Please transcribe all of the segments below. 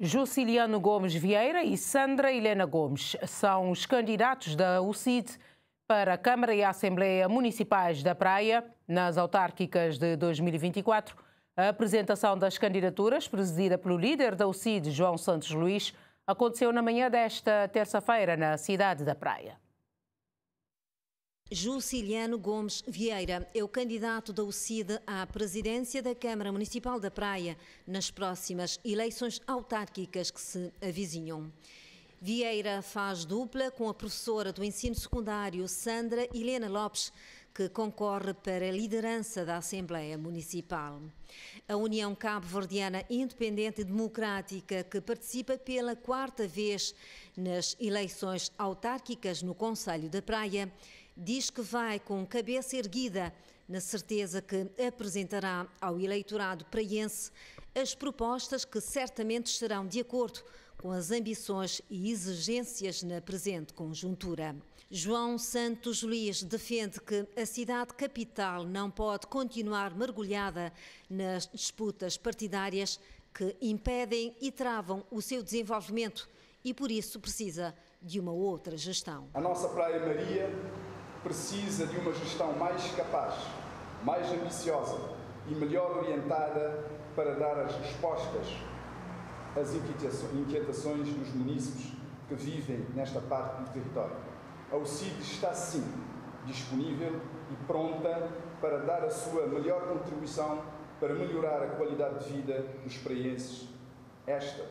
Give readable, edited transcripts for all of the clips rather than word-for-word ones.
Juciliano Gomes Vieira e Sandra Helena Gomes são os candidatos da UCID para a Câmara e a Assembleia Municipais da Praia nas autárquicas de 2024. A apresentação das candidaturas, presidida pelo líder da UCID, João Santos Luís, aconteceu na manhã desta terça-feira na cidade da Praia. Juciliano Gomes Vieira é o candidato da UCID à presidência da Câmara Municipal da Praia nas próximas eleições autárquicas que se avizinham. Vieira faz dupla com a professora do ensino secundário Sandra Helena Lopes, que concorre para a liderança da Assembleia Municipal. A União Cabo-Verdiana Independente Democrática, que participa pela quarta vez nas eleições autárquicas no Concelho da Praia, diz que vai com cabeça erguida, na certeza que apresentará ao eleitorado praiense as propostas que certamente estarão de acordo com as ambições e exigências na presente conjuntura. João Santos Luís defende que a cidade capital não pode continuar mergulhada nas disputas partidárias que impedem e travam o seu desenvolvimento e, por isso, precisa de uma outra gestão. A nossa Praia Maria precisa de uma gestão mais capaz, mais ambiciosa e melhor orientada para dar as respostas às inquietações dos munícipes que vivem nesta parte do território. A UCID está, sim, disponível e pronta para dar a sua melhor contribuição para melhorar a qualidade de vida dos praienses. Esta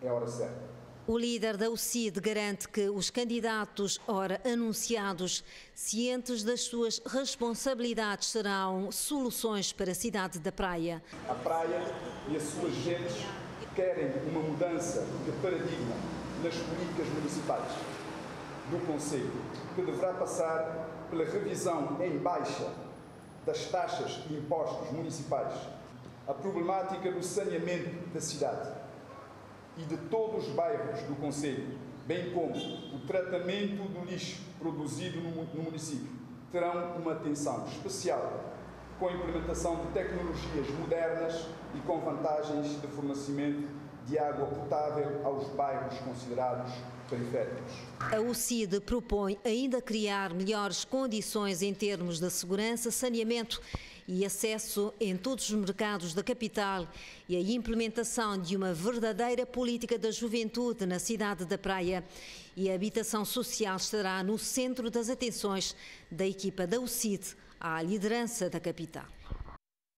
é a hora certa. O líder da UCID garante que os candidatos, ora anunciados, cientes das suas responsabilidades, serão soluções para a cidade da Praia. A Praia e as suas gentes querem uma mudança de paradigma nas políticas municipais do Conselho, que deverá passar pela revisão em baixa das taxas e impostos municipais, a problemática do saneamento da cidade e de todos os bairros do Conselho, bem como o tratamento do lixo produzido no município, terão uma atenção especial com a implementação de tecnologias modernas e com vantagens de fornecimento de água potável aos bairros considerados periféricos. A UCID propõe ainda criar melhores condições em termos de segurança, saneamento e acesso em todos os mercados da capital e a implementação de uma verdadeira política da juventude na cidade da Praia. E a habitação social estará no centro das atenções da equipa da UCID à liderança da capital.